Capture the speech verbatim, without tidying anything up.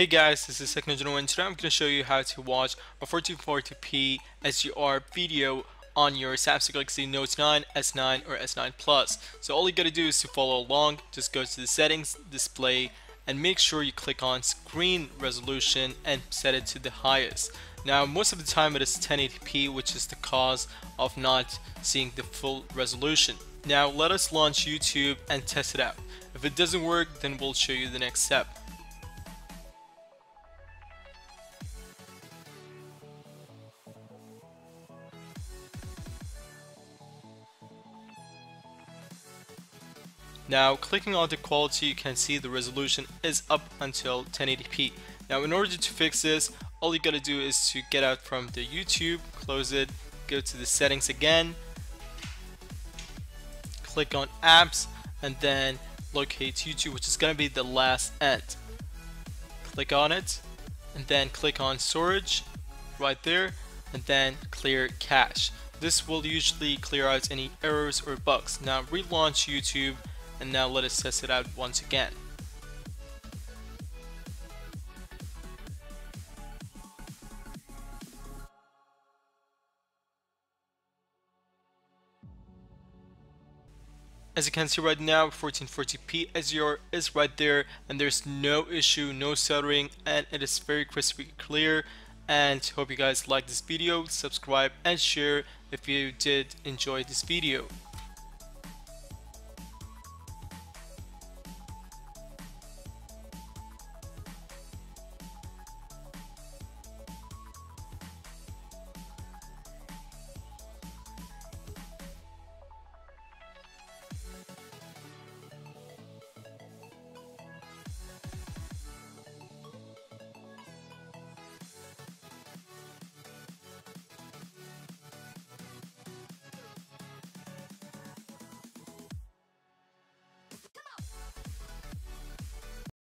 Hey guys, this is TechnoGenuine and today I'm going to show you how to watch a fourteen forty p H D R video on your Samsung Galaxy Note nine, S nine or S nine Plus. So all you got to do is to follow along, just go to the settings, display, and make sure you click on screen resolution and set it to the highest. Now most of the time it is ten eighty p, which is the cause of not seeing the full resolution. Now let us launch YouTube and test it out. If it doesn't work, then we'll show you the next step. Now clicking on the quality, you can see the resolution is up until ten eighty p. Now in order to fix this, all you gotta do is to get out from the YouTube, close it, go to the settings again, click on apps, and then locate YouTube, which is gonna be the last end. Click on it and then click on storage right there and then clear cache. This will usually clear out any errors or bugs. Now relaunch YouTube. And now let us test it out once again. As you can see right now, fourteen forty p H D R is right there and there's no issue, no stuttering, and it is very crispy clear. And hope you guys like this video, subscribe and share if you did enjoy this video.